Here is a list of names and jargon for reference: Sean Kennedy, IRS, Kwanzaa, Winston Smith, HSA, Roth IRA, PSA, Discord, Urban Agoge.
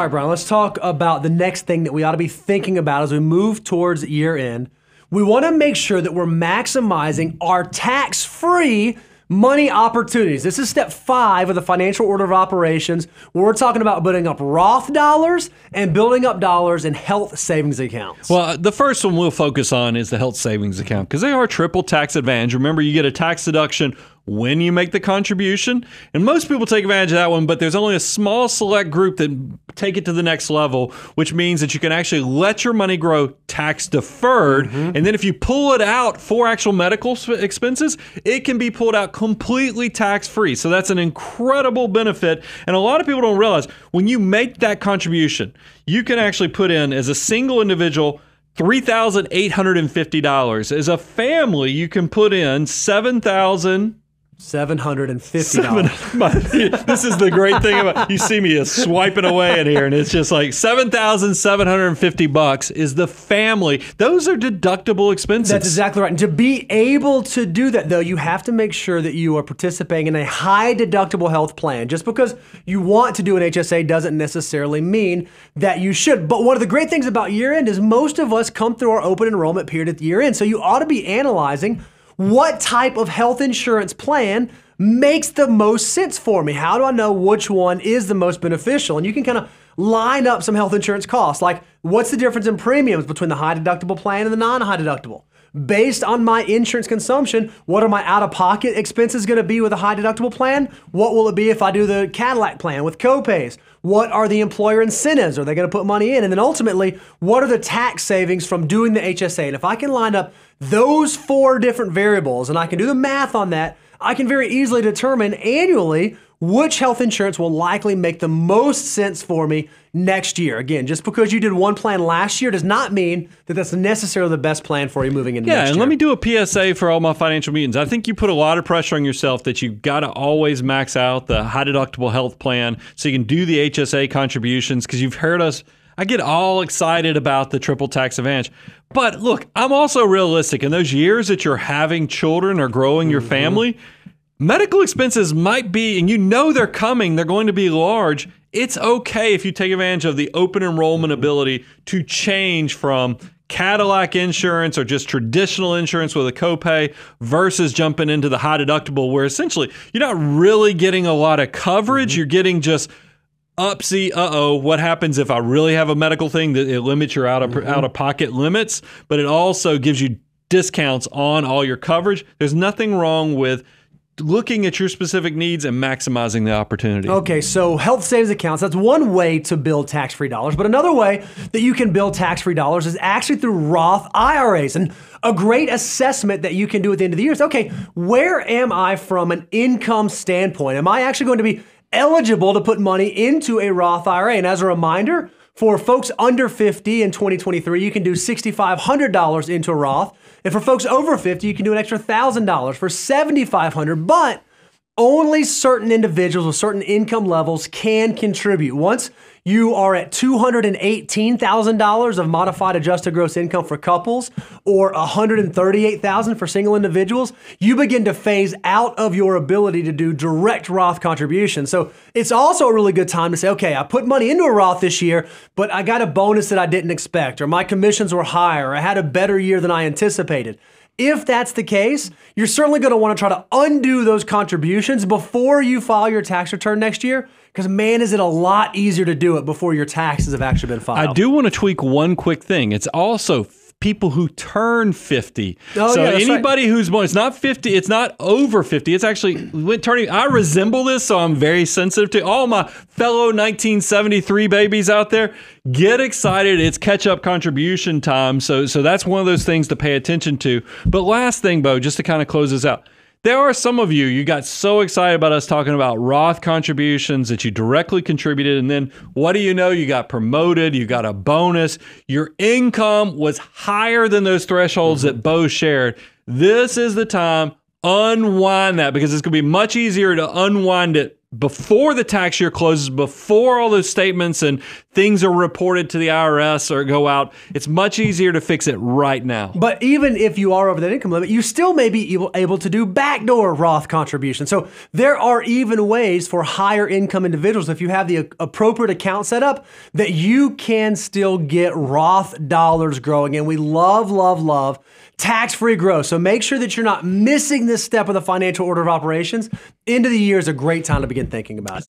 All right, Brian, let's talk about the next thing that we ought to be thinking about as we move towards year end. We want to make sure that we're maximizing our tax-free money opportunities. This is step 5 of the financial order of operations, where we're talking about building up Roth dollars and building up dollars in health savings accounts. Well, the first one we'll focus on is the health savings account, because they are triple tax advantage. Remember, you get a tax deduction when you make the contribution, and most people take advantage of that one, but there's only a small select group that take it to the next level, which means that you can actually let your money grow tax deferred, and then if you pull it out for actual medical expenses, it can be pulled out completely tax free. So that's an incredible benefit, and a lot of people don't realize when you make that contribution, you can actually put in as a single individual $3,850. As a family, you can put in $7,750. This is the great thing about, you see me swiping away in here, and it's just like $7,750 is the family. Those are deductible expenses. That's exactly right. And to be able to do that, though, you have to make sure that you are participating in a high deductible health plan. Just because you want to do an HSA doesn't necessarily mean that you should. But one of the great things about year end is most of us come through our open enrollment period at year end. So you ought to be analyzing what type of health insurance plan makes the most sense for me. How do I know which one is the most beneficial? And you can kind of line up some health insurance costs, like what's the difference in premiums between the high deductible plan and the non-high deductible? Based on my insurance consumption, what are my out-of-pocket expenses going to be with a high deductible plan? What will it be if I do the Cadillac plan with copays? What are the employer incentives? Are they going to put money in? And then ultimately, what are the tax savings from doing the HSA? And if I can line up those 4 different variables and I can do the math on that, I can very easily determine annually which health insurance will likely make the most sense for me next year. Again, just because you did one plan last year does not mean that that's necessarily the best plan for you moving into next year. Yeah, and let me do a PSA for all my financial mutants. I think you put a lot of pressure on yourself that you've got to always max out the high deductible health plan so you can do the HSA contributions, because you've heard us, I get all excited about the triple tax advantage. But look, I'm also realistic. In those years that you're having children or growing your family, medical expenses might be, and you know they're coming, they're going to be large. It's okay if you take advantage of the open enrollment ability to change from Cadillac insurance or just traditional insurance with a copay versus jumping into the high deductible, where essentially you're not really getting a lot of coverage. You're getting just upsy, what happens if I really have a medical thing? That it limits your out-of-pocket limits, but it also gives you discounts on all your coverage. There's nothing wrong with looking at your specific needs and maximizing the opportunity. Okay, so health savings accounts, that's one way to build tax-free dollars, but another way that you can build tax-free dollars is actually through Roth IRAs. And a great assessment that you can do at the end of the year is, okay, where am I from an income standpoint? Am I actually going to be eligible to put money into a Roth IRA? And as a reminder, for folks under 50 in 2023, you can do $6,500 into a Roth. And for folks over 50, you can do an extra $1,000 for $7,500, but only certain individuals with certain income levels can contribute. Once you are at $218,000 of modified adjusted gross income for couples, or $138,000 for single individuals, you begin to phase out of your ability to do direct Roth contributions. So it's also a really good time to say, okay, I put money into a Roth this year, but I got a bonus that I didn't expect, or my commissions were higher, or I had a better year than I anticipated. If that's the case, you're certainly going to want to try to undo those contributions before you file your tax return next year, because man, is it a lot easier to do it before your taxes have actually been filed. I do want to tweak one quick thing. It's also people who turn 50. Oh, so yeah, anybody who's born, it's not 50, it's not over 50, it's actually turning. I resemble this, so I'm very sensitive to all my fellow 1973 babies out there. Get excited, it's catch-up contribution time, so that's one of those things to pay attention to. But last thing, Bo, just to kind of close this out, there are some of you got so excited about us talking about Roth contributions that you directly contributed, and then what do you know? You got promoted, you got a bonus, your income was higher than those thresholds that Bo shared. This is the time, unwind that, because it's going to be much easier to unwind it before the tax year closes, before all those statements and things are reported to the IRS or go out. It's much easier to fix it right now. But even if you are over that income limit, you still may be able to do backdoor Roth contributions. So there are even ways for higher income individuals, if you have the appropriate account set up, that you can still get Roth dollars growing. And we love, love, love tax-free growth. So make sure that you're not missing this step of the financial order of operations. End of the year is a great time to begin thinking about it.